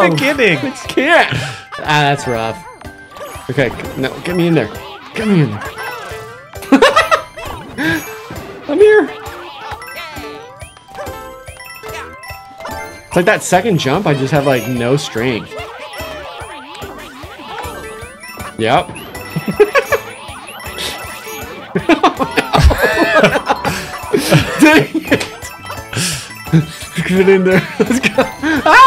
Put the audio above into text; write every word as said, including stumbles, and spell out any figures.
very beginning. It can't. Ah, that's rough. Okay, no, get me in there. Get me in there. I'm here. It's like that second jump, I just have like no strength. Yep. Dang it. Get in there. Let's go. Ah!